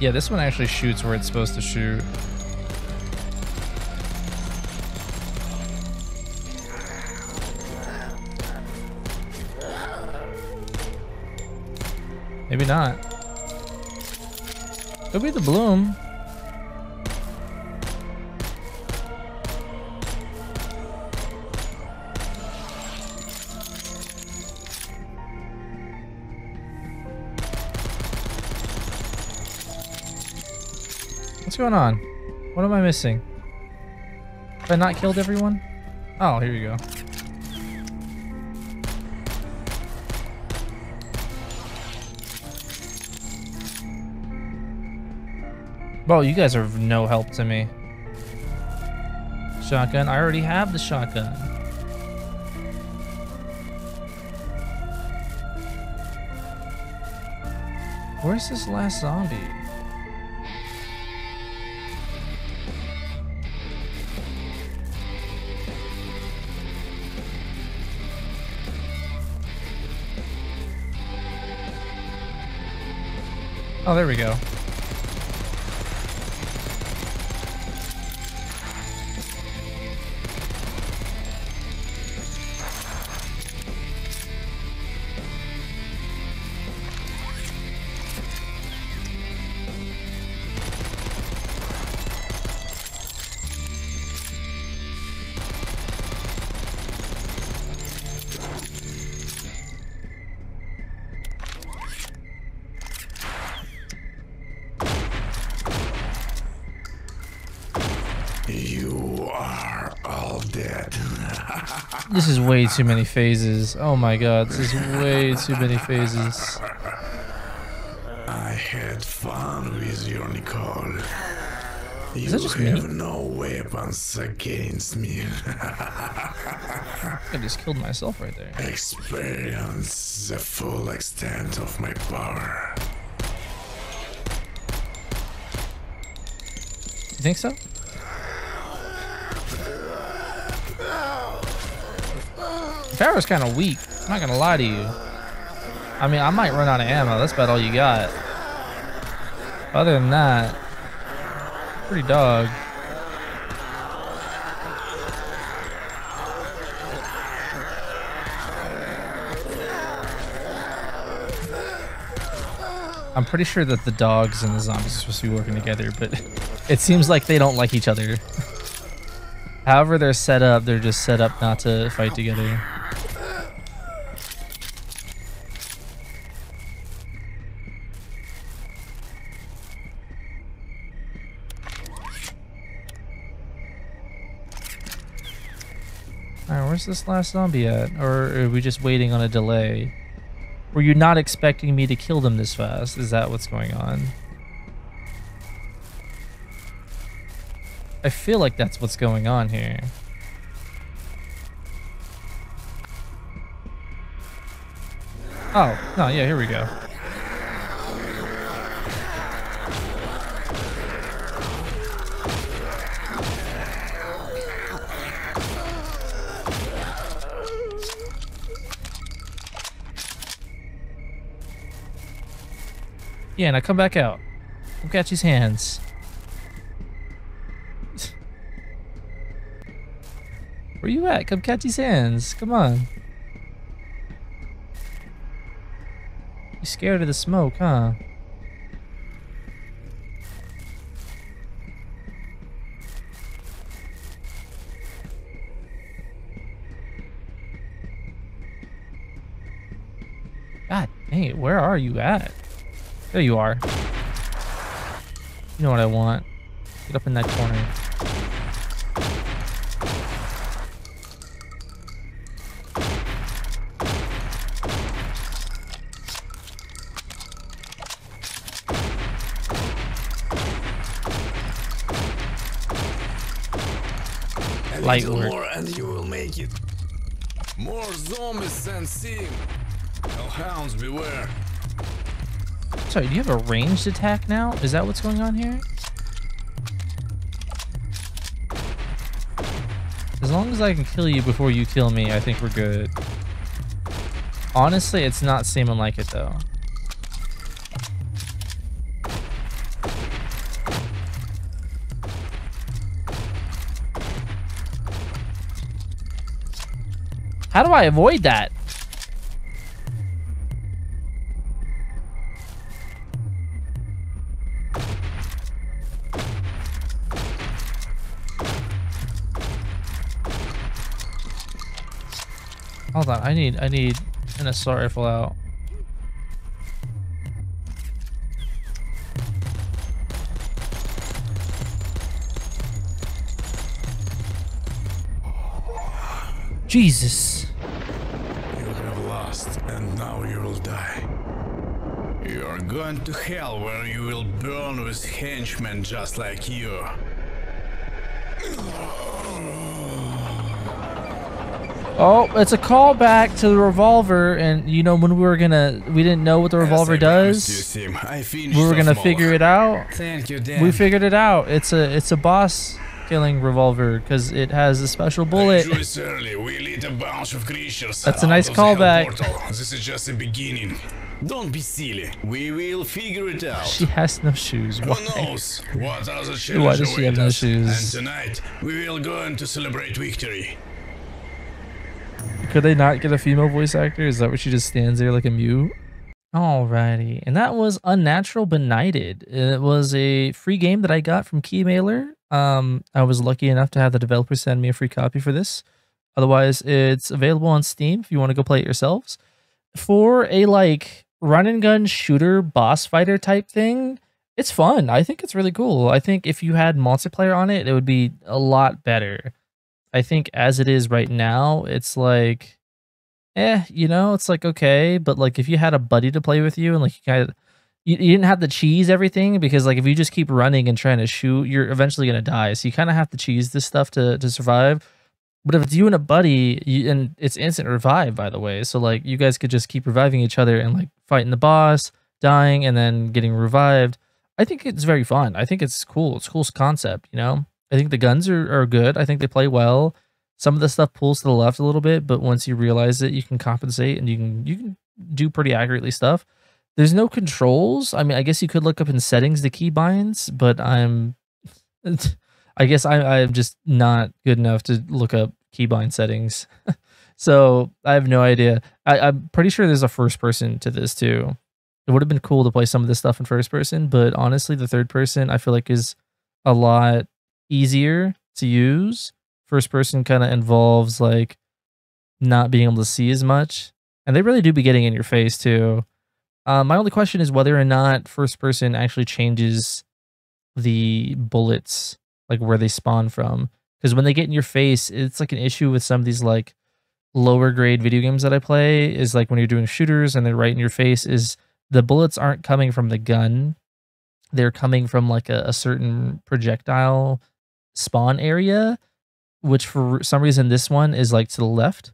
Yeah, this one actually shoots where it's supposed to shoot. Maybe not. It'll be the bloom. What's going on? What am I missing? Have I not killed everyone? Oh, here you go. Bro, you guys are no help to me. Shotgun. I already have the shotgun. Where's this last zombie? Oh, there we go. This is way too many phases. Oh my god, this is way too many phases. I had fun with your Nicole. You have no weapons against me. I just killed myself right there. Experience the full extent of my power. You think so? Power's kind of weak. I'm not gonna lie to you. I mean, I might run out of ammo. That's about all you got. Other than that, pretty dog. I'm pretty sure that the dogs and the zombies are supposed to be working together, but it seems like they don't like each other. However they're set up, they're just set up not to fight together. Alright, where's this last zombie at? Or are we just waiting on a delay? Were you not expecting me to kill them this fast? Is that what's going on? I feel like that's what's going on here. Oh, no, yeah, here we go. Yeah, now come back out. Look at his hands. Where you at? Come catch these hands. Come on. You scared of the smoke, huh? God dang it, where are you at? There you are. You know what I want. Get up in that corner. Light more and you will make it. More zombies than Sim. Oh, hounds beware. Sorry, do you have a ranged attack now? Is that what's going on here? As long as I can kill you before you kill me, I think we're good. Honestly, it's not seeming like it though. How do I avoid that? Hold on, I need I need an assault rifle out. Jesus. Going to hell where you will burn with henchmen just like you. Oh, it's a callback to the revolver, and you know when we were gonna, we didn't know what the revolver does. Sim, we were gonna figure it out. Thank you, Dan. We figured it out. It's a, it's a boss killing revolver because it has a special bullet. Early, we lead a bunch of creatures. That's a nice callback. This is just the beginning. Don't be silly. We will figure it out. She has no shoes. Why? Who knows? What are the challenges? Why does she have no shoes? And tonight we will go in to celebrate victory. Could they not get a female voice actor? Is that what she just stands there like a mute? Alrighty. And that was Unnatural Benighted. It was a free game that I got from Keymailer. Um, I was lucky enough to have the developer send me a free copy for this. Otherwise, it's available on Steam if you want to go play it yourselves. For a like run and gun shooter boss fighter type thing, it's fun. I think it's really cool. I think if you had multiplayer on it, it would be a lot better. I think as it is right now, it's like, eh, you know, it's like, okay. But like if you had a buddy to play with you and like you kind of, you, you didn't have to cheese everything, because like if you just keep running and trying to shoot, you're eventually going to die. So you kind of have to cheese this stuff to, to survive. But if it's you and a buddy, you, and it's instant revive, by the way. So like you guys could just keep reviving each other and like fighting the boss, dying, and then getting revived. I think it's very fun. I think it's cool. It's a cool concept, you know? I think the guns are, are good. I think they play well. Some of the stuff pulls to the left a little bit, but once you realize it, you can compensate and you can you can do pretty accurately stuff. There's no controls. I mean, I guess you could look up in settings the key binds, but I'm... I guess I, I'm just not good enough to look up keybind settings. So I have no idea. I, I'm pretty sure there's a first person to this too. It would have been cool to play some of this stuff in first person, but honestly, the third person I feel like is a lot easier to use. First person kind of involves like not being able to see as much. And they really do be getting in your face too. Uh, my only question is whether or not first person actually changes the bullets, like where they spawn from, because when they get in your face, it's like an issue with some of these like lower grade video games that I play, is like when you're doing shooters and they're right in your face, is the bullets aren't coming from the gun, they're coming from like a, a certain projectile spawn area, which for some reason this one is like to the left,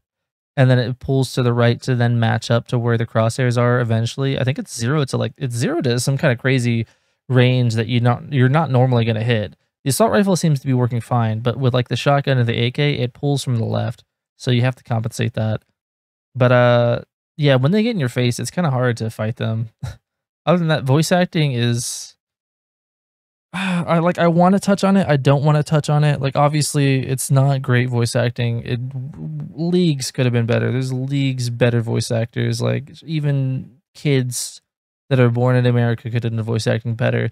and then it pulls to the right to then match up to where the crosshairs are eventually. I think it's zero to like it's zero to some kind of crazy range that you not you're not normally going to hit. The assault rifle seems to be working fine, but with like the shotgun and the A K, it pulls from the left, so you have to compensate that. But uh, yeah, when they get in your face, it's kind of hard to fight them. Other than that, voice acting is I like I want to touch on it. I don't want to touch on it. Like, obviously, it's not great voice acting. It leagues could have been better. There's leagues better voice actors. Like, even kids that are born in America could have done voice acting better.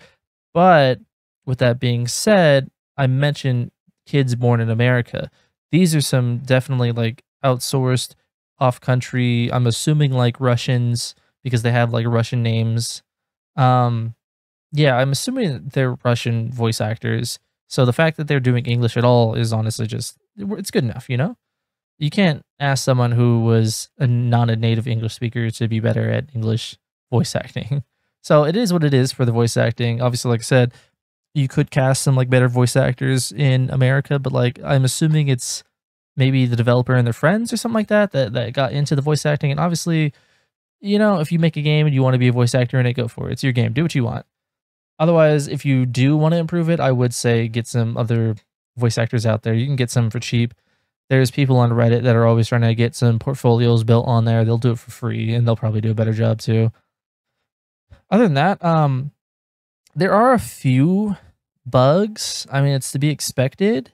But with that being said, I mentioned kids born in America. These are some definitely like outsourced off country. I'm assuming like Russians because they have like Russian names. Um, Yeah, I'm assuming they're Russian voice actors. So the fact that they're doing English at all is honestly just, it's good enough, you know? You can't ask someone who was a not a native English speaker to be better at English voice acting. So it is what it is for the voice acting. Obviously, like I said, you could cast some like better voice actors in America, but like I'm assuming it's maybe the developer and their friends or something like that that, that got into the voice acting. And obviously, you know, if you make a game and you want to be a voice actor in it, go for it. It's your game. Do what you want. Otherwise, if you do want to improve it, I would say get some other voice actors out there. You can get some for cheap. There's people on Reddit that are always trying to get some portfolios built on there. They'll do it for free, and they'll probably do a better job too. Other than that, um, there are a few bugs. I mean, it's to be expected,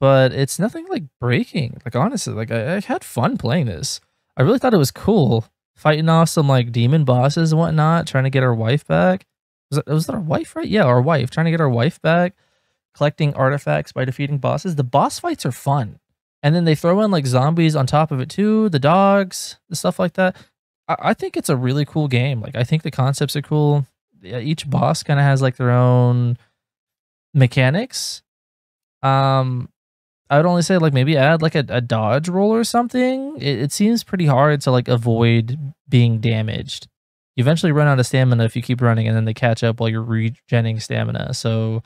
but it's nothing like breaking. Like, honestly, like I, I had fun playing this. I really thought it was cool fighting off some like demon bosses and whatnot, trying to get our wife back. Was that, was that our wife, right? Yeah, our wife. Trying to get our wife back. Collecting artifacts by defeating bosses. The boss fights are fun. And then they throw in like zombies on top of it too. The dogs. The stuff like that. I, I think it's a really cool game. Like, I think the concepts are cool. Yeah, each boss kind of has like their own mechanics. Um, I would only say like maybe add like a, a dodge roll or something. It, it seems pretty hard to like avoid being damaged. You eventually run out of stamina if you keep running, and then they catch up while you're regenerating stamina. So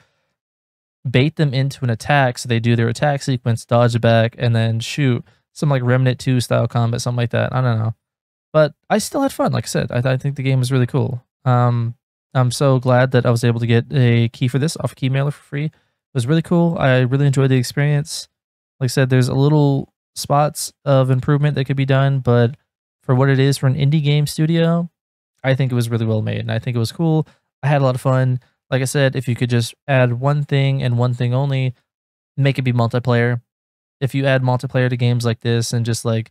bait them into an attack, so they do their attack sequence, dodge back, and then shoot. Some like Remnant two style combat, something like that. I don't know. But I still had fun. Like I said, I, th I think the game was really cool. Um, I'm so glad that I was able to get a key for this off of Keymailer for free. It was really cool. I really enjoyed the experience. Like I said, there's a little spots of improvement that could be done, but for what it is for an indie game studio, I think it was really well made, and I think it was cool. I had a lot of fun. Like I said, if you could just add one thing and one thing only, make it be multiplayer. If you add multiplayer to games like this and just like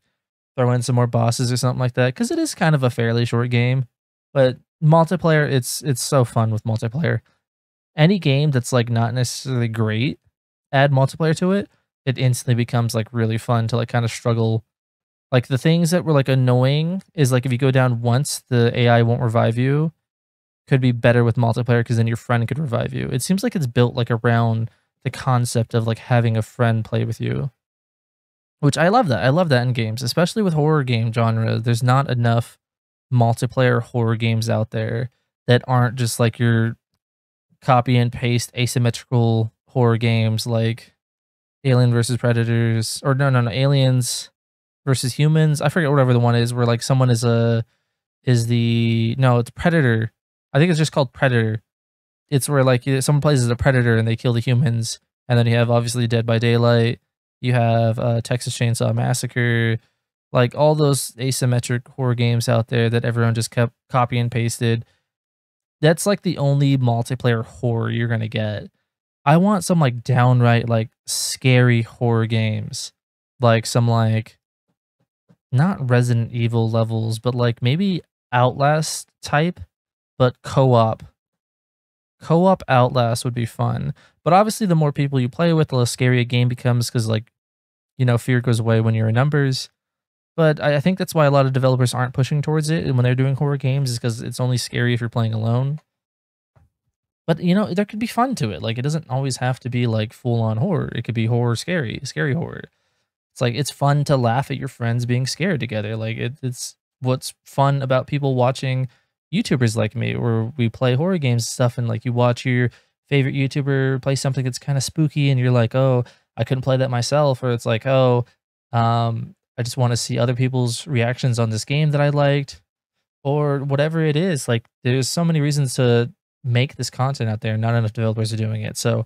throw in some more bosses or something like that, because it is kind of a fairly short game, but multiplayer, it's it's so fun with multiplayer. Any game that's like not necessarily great, add multiplayer to it, it instantly becomes like really fun to like kind of struggle. Like, the things that were, like, annoying is, like, if you go down once, the A I won't revive you. Could be better with multiplayer, because then your friend could revive you. It seems like it's built, like, around the concept of, like, having a friend play with you. Which, I love that. I love that in games, especially with horror game genre. There's not enough multiplayer horror games out there that aren't just, like, your copy and paste asymmetrical horror games, like Alien versus Predators, or no, no, no, Aliens versus Humans. I forget whatever the one is where like someone is a is the no it's Predator. I think it's just called Predator. It's where like someone plays as a predator and they kill the humans. And then you have obviously Dead by Daylight, you have uh, Texas Chainsaw Massacre, like all those asymmetric horror games out there that everyone just kept copy and pasted. That's like the only multiplayer horror you're gonna get. I want some like downright like scary horror games, like some like not Resident Evil levels, but like maybe Outlast type, but co-op. Co-op Outlast would be fun. But obviously the more people you play with, the less scary a game becomes, because like, you know, fear goes away when you're in numbers. But I, I think that's why a lot of developers aren't pushing towards it when they're doing horror games, is because it's only scary if you're playing alone. But, you know, there could be fun to it. Like, it doesn't always have to be like full-on horror. It could be horror scary, scary horror. It's like, it's fun to laugh at your friends being scared together. Like, it, it's what's fun about people watching YouTubers like me, where we play horror games and stuff, and like you watch your favorite YouTuber play something that's kind of spooky and you're like, oh, I couldn't play that myself. Or it's like, oh, um, I just want to see other people's reactions on this game that I liked, or whatever it is. Like, there's so many reasons to make this content out there. Not enough developers are doing it. So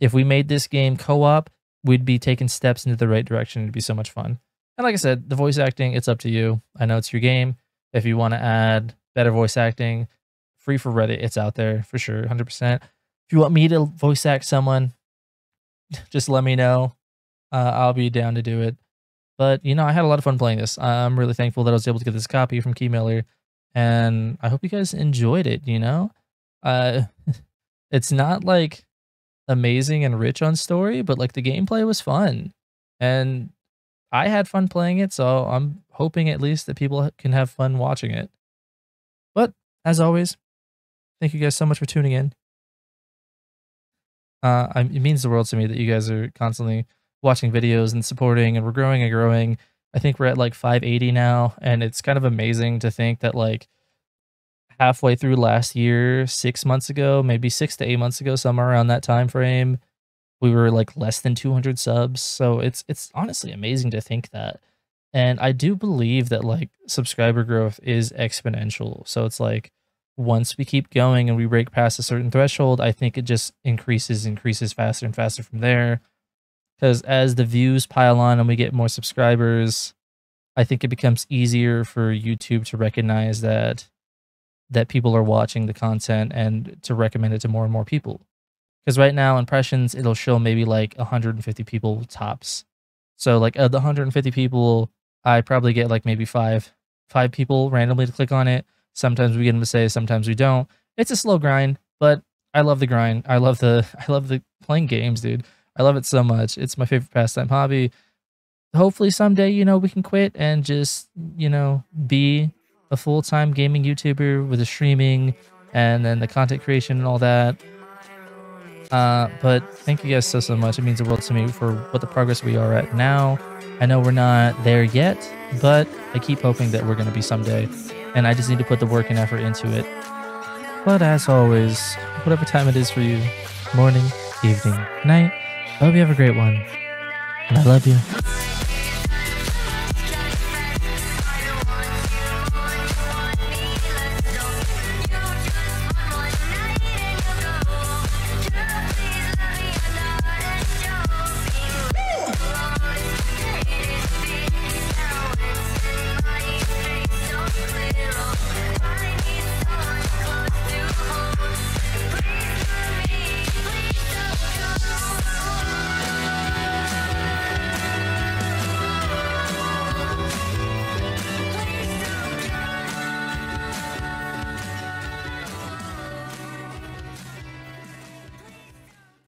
if we made this game co-op, we'd be taking steps into the right direction. It'd be so much fun. And like I said, the voice acting, it's up to you. I know it's your game. If you want to add better voice acting, free for Reddit, it's out there for sure, one hundred percent. If you want me to voice act someone, just let me know. Uh, I'll be down to do it. But, you know, I had a lot of fun playing this. I'm really thankful that I was able to get this copy from Keymailer, and I hope you guys enjoyed it, you know? Uh, it's not, like, amazing and rich on story, but, like, the gameplay was fun. And I had fun playing it, so I'm hoping at least that people can have fun watching it. But, as always, thank you guys so much for tuning in. Uh, it means the world to me that you guys are constantly watching videos and supporting, and we're growing and growing. I think we're at like five eighty now, and it's kind of amazing to think that like halfway through last year, six months ago, maybe six to eight months ago, somewhere around that time frame, we were like less than two hundred subs. So it's it's honestly amazing to think that. And I do believe that like subscriber growth is exponential. So it's like once we keep going and we break past a certain threshold, I think it just increases, increases faster and faster from there. Because as the views pile on and we get more subscribers, I think it becomes easier for YouTube to recognize that that people are watching the content and to recommend it to more and more people. Because right now, impressions, it'll show maybe like one hundred fifty people tops. So like of the one hundred fifty people, I probably get like maybe five, five people randomly to click on it. Sometimes we get them to say, sometimes we don't. It's a slow grind, but I love the grind. I love the, I love the playing games, dude. I love it so much. It's my favorite pastime hobby. Hopefully someday, you know, we can quit and just, you know, be a full-time gaming YouTuber with the streaming and then the content creation and all that. Uh, but thank you guys so, so much. It means the world to me for what the progress we are at now. I know we're not there yet, but I keep hoping that we're going to be someday. And I just need to put the work and effort into it. But as always, whatever time it is for you, morning, evening, night, I hope you have a great one, and I love you.